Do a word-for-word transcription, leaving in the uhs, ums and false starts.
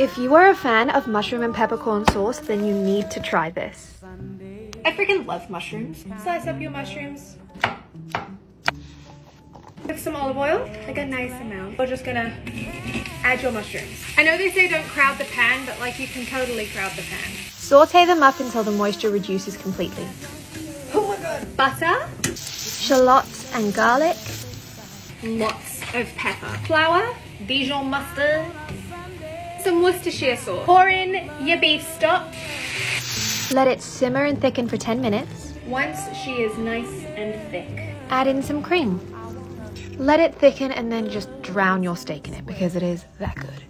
If you are a fan of mushroom and peppercorn sauce, then you need to try this. I freaking love mushrooms. Slice up your mushrooms. With some olive oil, like a nice amount. We're just gonna add your mushrooms. I know they say don't crowd the pan, but like you can totally crowd the pan. Saute them up until the moisture reduces completely. Oh my god! Butter, shallots and garlic, lots of pepper, flour, Dijon mustard, some Worcestershire sauce. Pour in your beef stock. Let it simmer and thicken for ten minutes. Once she is nice and thick, add in some cream. Let it thicken and then just drown your steak in it because it is that good.